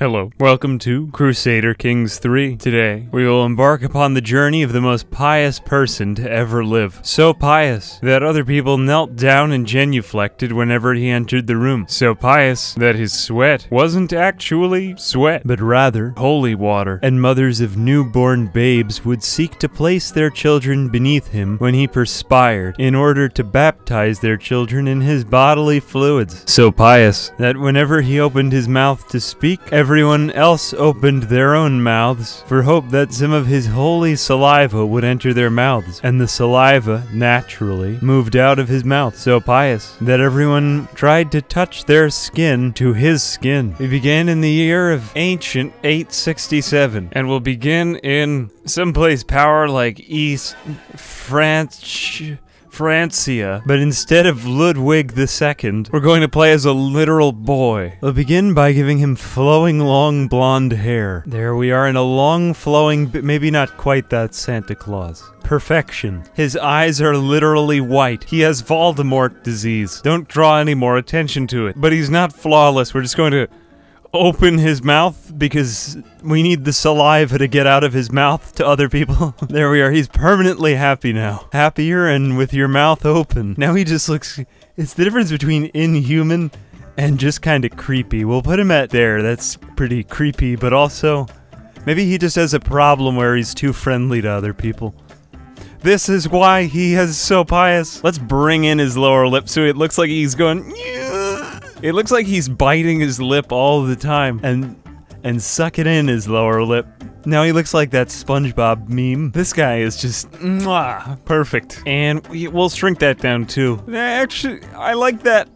Hello, welcome to Crusader Kings III. Today, we will embark upon the journey of the most pious person to ever live. So pious that other people knelt down and genuflected whenever he entered the room. So pious that his sweat wasn't actually sweat, but rather holy water. And mothers of newborn babes would seek to place their children beneath him when he perspired in order to baptize their children in his bodily fluids. So pious that whenever he opened his mouth to speak, everyone else opened their own mouths for hope that some of his holy saliva would enter their mouths, and the saliva naturally moved out of his mouth. So pious that everyone tried to touch their skin to his skin. We began in the year of ancient 867, and we'll begin in someplace power like East Francia, but instead of Ludwig II, we're going to play as a literal boy. We'll begin by giving him flowing long blonde hair. There we are in a long flowing, but maybe not quite that Santa Claus. Perfection. His eyes are literally white. He has Voldemort disease. Don't draw any more attention to it. But he's not flawless. We're just going to open his mouth because we need the saliva to get out of his mouth to other people. There we are. He's permanently happy now. Happier and with your mouth open. Now he just looks... It's the difference between inhuman and just kind of creepy. We'll put him at there. That's pretty creepy, but also... maybe he just has a problem where he's too friendly to other people. This is why he is so pious. Let's bring in his lower lip so it looks like he's going... It looks like he's biting his lip all the time and sucking in his lower lip. Now he looks like that SpongeBob meme. This guy is just mwah, perfect. And we'll shrink that down too. Actually, I like that.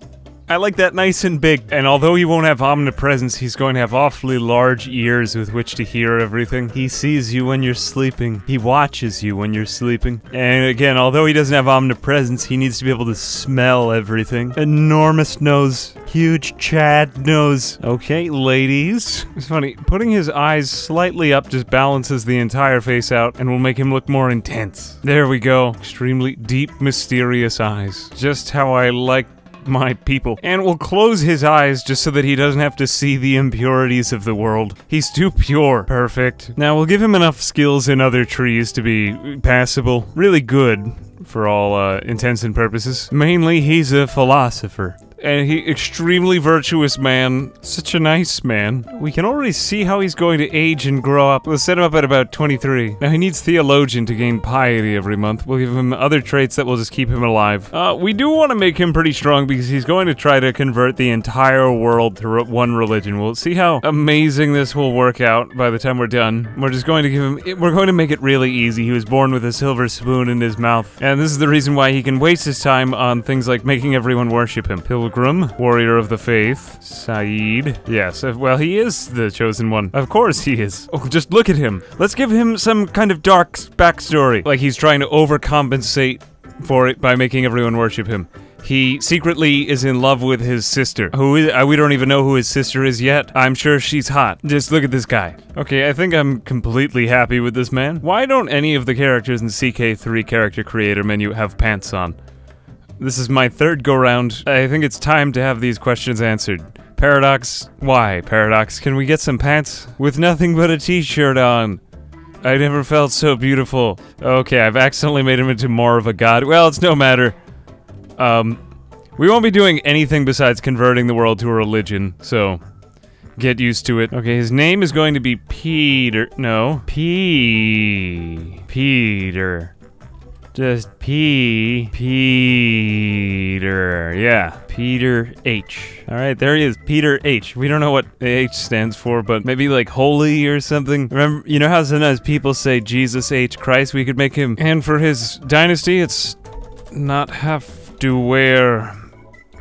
I like that nice and big. And although he won't have omnipresence, he's going to have awfully large ears with which to hear everything. He sees you when you're sleeping. He watches you when you're sleeping. And again, although he doesn't have omnipresence, he needs to be able to smell everything. Enormous nose. Huge Chad nose. Okay, ladies. It's funny. Putting his eyes slightly up just balances the entire face out and will make him look more intense. There we go. Extremely deep, mysterious eyes. Just how I like my people. And we'll close his eyes just so that he doesn't have to see the impurities of the world. He's too pure. Perfect. Now we'll give him enough skills in other trees to be passable. Really good for all intents and purposes. Mainly he's a philosopher. And he extremely virtuous man. Such a nice man. We can already see how he's going to age and grow up. We'll set him up at about 23. Now he needs theologian to gain piety every month. We'll give him other traits that will just keep him alive. We do want to make him pretty strong because he's going to try to convert the entire world to one religion. We'll see how amazing this will work out by the time we're done. We're just going to give him... we're going to make it really easy. He was born with a silver spoon in his mouth. And this is the reason why he can waste his time on things like making everyone worship him. He'll warrior of the faith, Saeed. Yes, well, he is the chosen one. Of course he is. Oh, just look at him. Let's give him some kind of dark backstory. Like he's trying to overcompensate for it by making everyone worship him. He secretly is in love with his sister. Who is, we don't even know who his sister is yet. I'm sure she's hot. Just look at this guy. Okay, I think I'm completely happy with this man. Why don't any of the characters in CK3 character creator menu have pants on? This is my third go-round. I think it's time to have these questions answered. Paradox, why? Paradox, can we get some pants? With nothing but a t-shirt on. I never felt so beautiful. Okay, I've accidentally made him into more of a god. Well, it's no matter. We won't be doing anything besides converting the world to a religion, so get used to it. Okay, his name is going to be Peter. No. Peter. Just Peter, yeah. Peter H. Alright, there he is, Peter H. We don't know what H stands for, but maybe like holy or something. Remember, you know how sometimes people say Jesus H. Christ? We could make him. And for his dynasty, it's not have to wear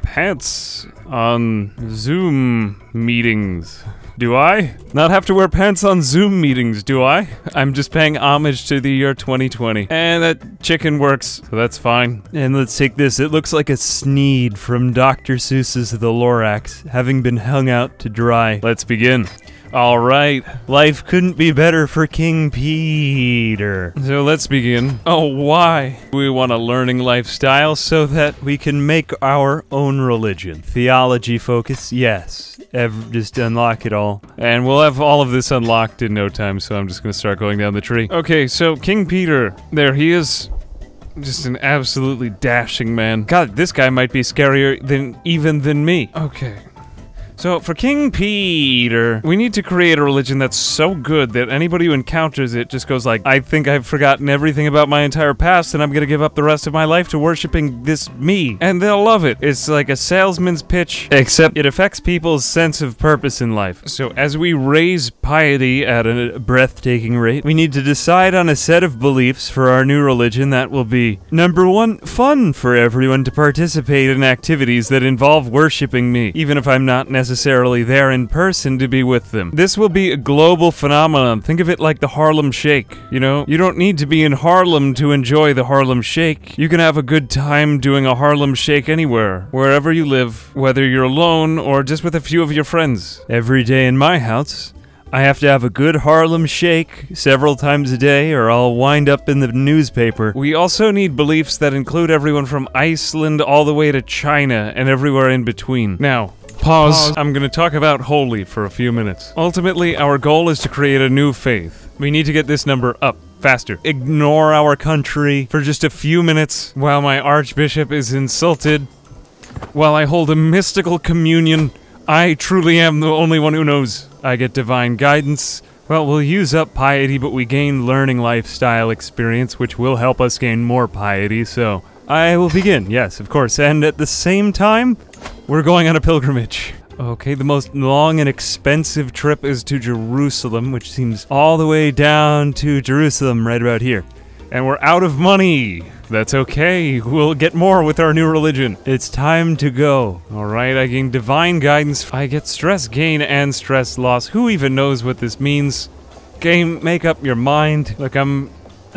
pants on Zoom meetings. Do I? Not have to wear pants on Zoom meetings, do I? I'm just paying homage to the year 2020. And that chicken works, so that's fine. And let's take this. It looks like a Sneed from Dr. Seuss's The Lorax, having been hung out to dry. Let's begin. All right, life couldn't be better for King Peter. So let's begin. Oh, why? We want a learning lifestyle so that we can make our own religion. Theology focus, yes. Just unlock it all. And we'll have all of this unlocked in no time, so I'm just gonna start going down the tree. Okay, so King Peter, there he is. Just an absolutely dashing man. God, this guy might be scarier than even than me. Okay. So, for King Peter, we need to create a religion that's so good that anybody who encounters it just goes like, I think I've forgotten everything about my entire past and I'm gonna give up the rest of my life to worshiping this me. And they'll love it. It's like a salesman's pitch, except it affects people's sense of purpose in life. So, as we raise piety at a breathtaking rate, we need to decide on a set of beliefs for our new religion that will be, #1, fun for everyone to participate in activities that involve worshiping me, even if I'm not necessarily there in person to be with them. This will be a global phenomenon. Think of it like the Harlem Shake, you know? You don't need to be in Harlem to enjoy the Harlem Shake. You can have a good time doing a Harlem Shake anywhere, wherever you live, whether you're alone or just with a few of your friends. Every day in my house, I have to have a good Harlem Shake several times a day or I'll wind up in the newspaper. We also need beliefs that include everyone from Iceland all the way to China and everywhere in between. Now, pause. I'm gonna talk about holy for a few minutes. Ultimately, our goal is to create a new faith. We need to get this number up faster. Ignore our country for just a few minutes while my archbishop is insulted. While I hold a mystical communion, I truly am the only one who knows. I get divine guidance. Well, we'll use up piety, but we gain learning lifestyle experience, which will help us gain more piety, so I will begin, yes, of course, and at the same time, we're going on a pilgrimage. Okay, the most long and expensive trip is to Jerusalem, which seems all the way down to Jerusalem right about here. And we're out of money. That's okay, we'll get more with our new religion. It's time to go. All right, I gain divine guidance. I get stress gain and stress loss. Who even knows what this means? Game, make up your mind. Look, I'm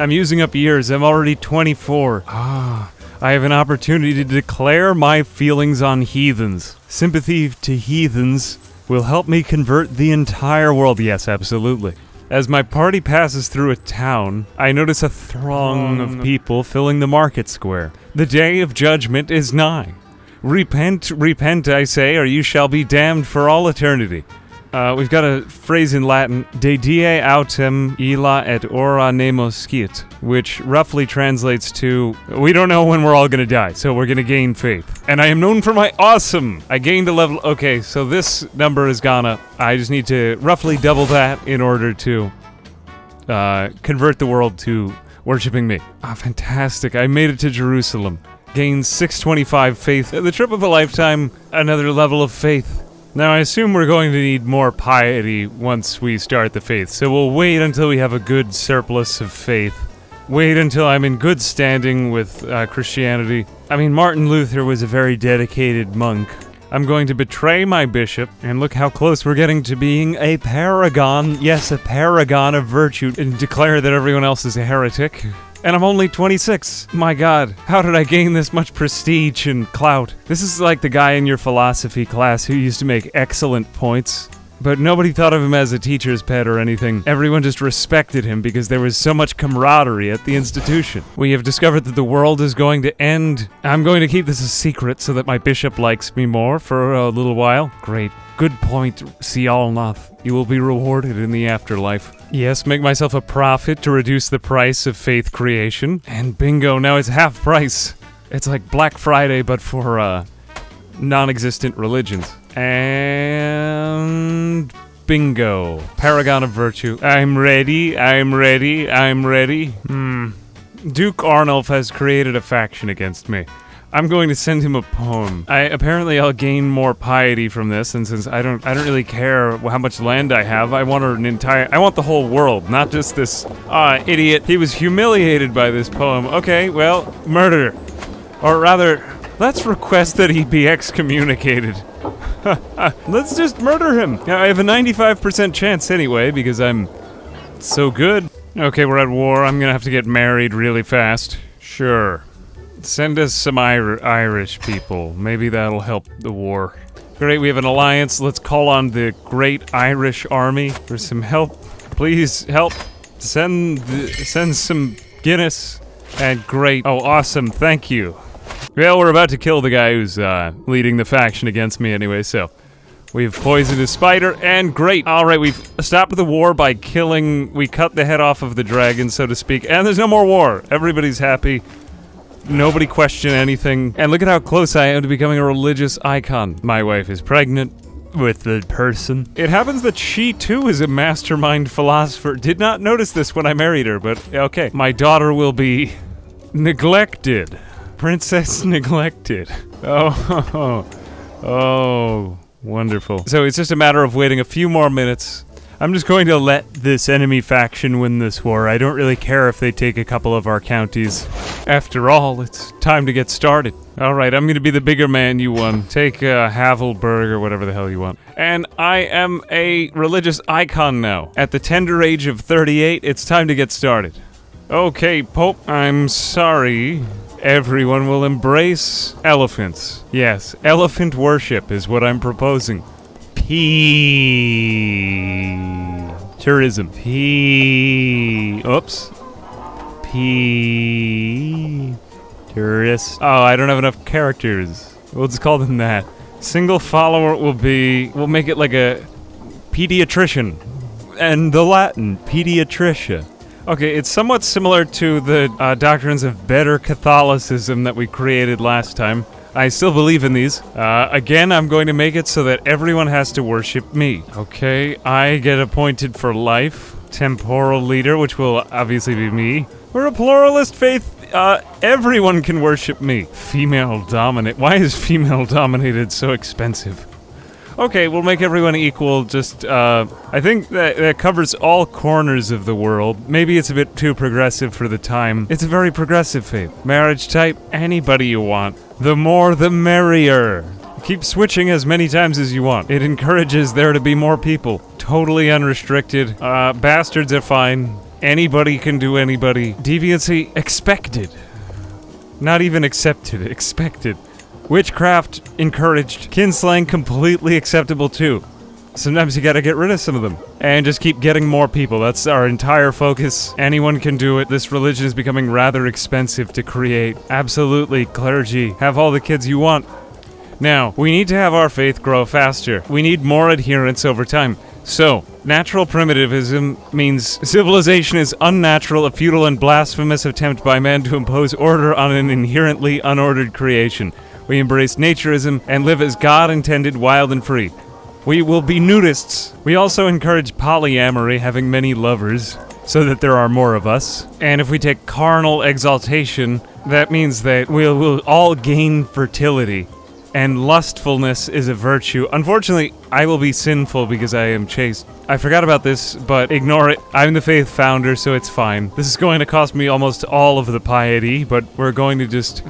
using up years. I'm already 24. Ah. I have an opportunity to declare my feelings on heathens. Sympathy to heathens will help me convert the entire world. Yes, absolutely. As my party passes through a town, I notice a throng of people filling the market square. The day of judgment is nigh. Repent, repent, I say, or you shall be damned for all eternity. We've got a phrase in Latin, De die autem illa et ora nemo scit, which roughly translates to, we don't know when we're all gonna die, so we're gonna gain faith. And I am known for my awesome! I gained a level, okay, so this number has gone up. I just need to roughly double that in order to, convert the world to worshiping me. Ah, fantastic, I made it to Jerusalem. Gained 625 faith. The trip of a lifetime, another level of faith. Now, I assume we're going to need more piety once we start the faith, so we'll wait until we have a good surplus of faith. Wait until I'm in good standing with Christianity. I mean, Martin Luther was a very dedicated monk. I'm going to betray my bishop, and look how close we're getting to being a paragon, yes, a paragon of virtue, and declare that everyone else is a heretic. And I'm only 26. My God, how did I gain this much prestige and clout? This is like the guy in your philosophy class who used to make excellent points, but nobody thought of him as a teacher's pet or anything. Everyone just respected him because there was so much camaraderie at the institution. We have discovered that the world is going to end. I'm going to keep this a secret so that my bishop likes me more for a little while. Great. Good point, Sialnoth. You will be rewarded in the afterlife. Yes, make myself a prophet to reduce the price of faith creation. And bingo, now it's half price. It's like Black Friday, but for, non-existent religions. And bingo. Paragon of virtue. I'm ready, I'm ready, I'm ready. Duke Arnulf has created a faction against me. I'm going to send him a poem. Apparently I'll gain more piety from this, and since I don't really care how much land I have, I want the whole world, not just this idiot. He was humiliated by this poem. Okay, well, murder. Or rather, let's request that he be excommunicated. Let's just murder him. Now, I have a 95% chance anyway because I'm so good. Okay, we're at war. I'm gonna have to get married really fast. Sure. Send us some Irish people. Maybe that'll help the war. Great, we have an alliance. Let's call on the Great Irish Army for some help. Please help. Send some Guinness and great. Oh, awesome. Thank you. Well, we're about to kill the guy who's leading the faction against me anyway, so. We've poisoned a spider, and great! Alright, we've stopped the war by killing... We cut the head off of the dragon, so to speak, and there's no more war! Everybody's happy. Nobody questioned anything. And look at how close I am to becoming a religious icon. My wife is pregnant with the person. It happens that she, too, is a mastermind philosopher. Did not notice this when I married her, but okay. My daughter will be... neglected. Princess neglected. Oh. Oh. Wonderful. So it's just a matter of waiting a few more minutes. I'm just going to let this enemy faction win this war. I don't really care if they take a couple of our counties. After all, it's time to get started. Alright, I'm gonna be the bigger man you won. Take Havelberg or whatever the hell you want. And I am a religious icon now. At the tender age of 38, it's time to get started. Okay, Pope, I'm sorry. Everyone will embrace elephants. Yes, elephant worship is what I'm proposing. Tourism. Tourist. Oh, I don't have enough characters. We'll just call them that. Single follower will be... We'll make it like a... pediatrician. And the Latin, pediatricia. Okay, it's somewhat similar to the doctrines of better Catholicism that we created last time. I still believe in these. Again, I'm going to make it so that everyone has to worship me. Okay, I get appointed for life. Temporal leader, which will obviously be me. We're a pluralist faith. Everyone can worship me. Female dominant. Why is female dominated so expensive? Okay, we'll make everyone equal, just, I think that covers all corners of the world. Maybe it's a bit too progressive for the time. It's a very progressive faith. Marriage type, anybody you want. The more, the merrier. Keep switching as many times as you want. It encourages there to be more people. Totally unrestricted. Bastards are fine. Anybody can do anybody. Deviancy, expected. Not even accepted, expected. Witchcraft, encouraged. Kinslaying, completely acceptable too. Sometimes you gotta get rid of some of them. And just keep getting more people, that's our entire focus. Anyone can do it. This religion is becoming rather expensive to create. Absolutely, clergy. Have all the kids you want. Now, we need to have our faith grow faster. We need more adherents over time. So, natural primitivism means civilization is unnatural, a futile and blasphemous attempt by man to impose order on an inherently unordered creation. We embrace naturism and live as God intended, wild and free. We will be nudists. We also encourage polyamory, having many lovers, so that there are more of us. And if we take carnal exaltation, that means that we'll all gain fertility. And lustfulness is a virtue. Unfortunately, I will be sinful because I am chaste. I forgot about this, but ignore it. I'm the faith founder, so it's fine. This is going to cost me almost all of the piety, but we're going to just...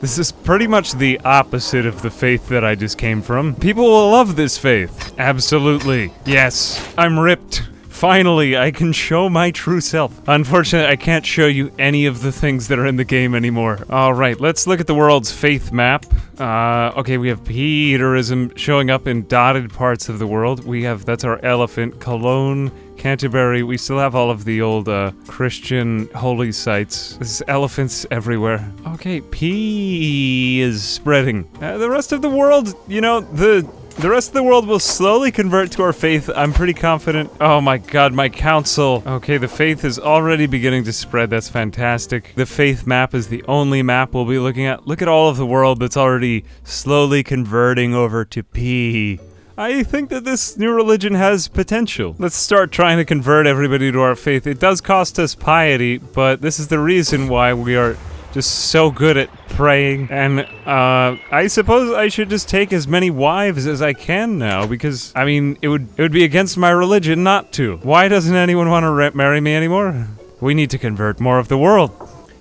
This is pretty much the opposite of the faith that I just came from. People will love this faith. Absolutely. Yes. I'm ripped. Finally, I can show my true self. Unfortunately, I can't show you any of the things that are in the game anymore. Alright, let's look at the world's faith map. Okay, we have Peterism showing up in dotted parts of the world. We have, that's our elephant, Cologne, Canterbury. We still have all of the old, Christian holy sites. There's elephants everywhere. Okay, P is spreading. The rest of the world, you know, the rest of the world will slowly convert to our faith, I'm pretty confident. Oh my god, my council. Okay, the faith is already beginning to spread, that's fantastic. The faith map is the only map we'll be looking at. Look at all of the world that's already slowly converting over to P. I think that this new religion has potential. Let's start trying to convert everybody to our faith. It does cost us piety, but this is the reason why we are just so good at praying, and I suppose I should just take as many wives as I can now, because I mean it would be against my religion not to. Why doesn't anyone want to marry me anymore? We need to convert more of the world.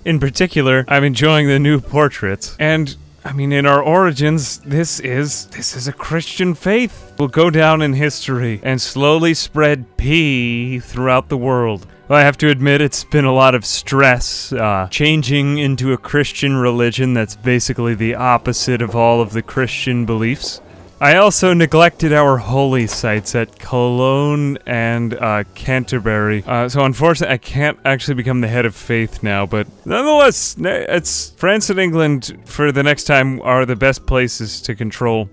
In particular, I'm enjoying the new portraits, and I mean in our origins, this is a Christian faith. We'll go down in history and slowly spread P throughout the world. Well, I have to admit, it's been a lot of stress, changing into a Christian religion that's basically the opposite of all of the Christian beliefs. I also neglected our holy sites at Cologne and Canterbury. So unfortunately, I can't actually become the head of faith now, but nonetheless, it's France and England for the next time are the best places to control.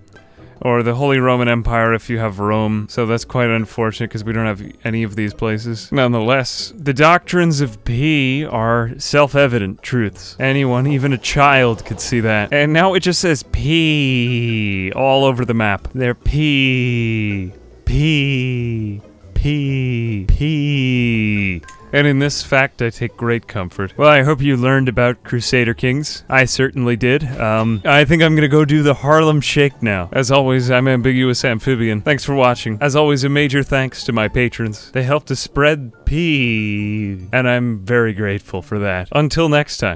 Or the Holy Roman Empire if you have Rome. So that's quite unfortunate because we don't have any of these places. Nonetheless, the doctrines of P are self-evident truths. Anyone, even a child, could see that. And now it just says P all over the map. They're P, P, P, P. And in this fact, I take great comfort. Well, I hope you learned about Crusader Kings. I certainly did. I think I'm gonna go do the Harlem Shake now. As always, I'm Ambiguous Amphibian. Thanks for watching. As always, a major thanks to my patrons. They help to spread P, and I'm very grateful for that. Until next time.